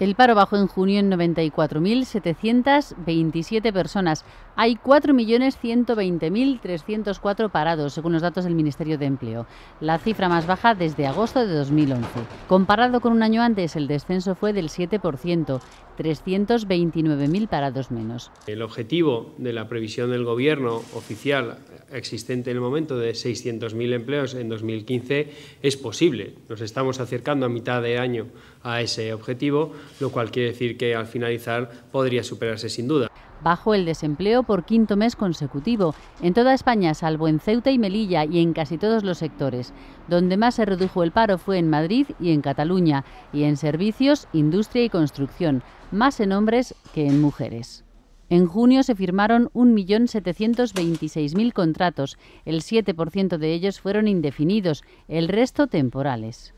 El paro bajó en junio en 94.727 personas. Hay 4.120.304 parados, según los datos del Ministerio de Empleo. La cifra más baja desde agosto de 2011. Comparado con un año antes, el descenso fue del 7%, 329.000 parados menos. El objetivo de la previsión del Gobierno oficial existente en el momento de 600.000 empleos en 2015 es posible. Nos estamos acercando a mitad de año a ese objetivo, lo cual quiere decir que al finalizar podría superarse sin duda. Bajó el desempleo por quinto mes consecutivo, en toda España, salvo en Ceuta y Melilla y en casi todos los sectores. Donde más se redujo el paro fue en Madrid y en Cataluña, y en servicios, industria y construcción, más en hombres que en mujeres. En junio se firmaron 1.726.000 contratos, el 7% de ellos fueron indefinidos, el resto temporales.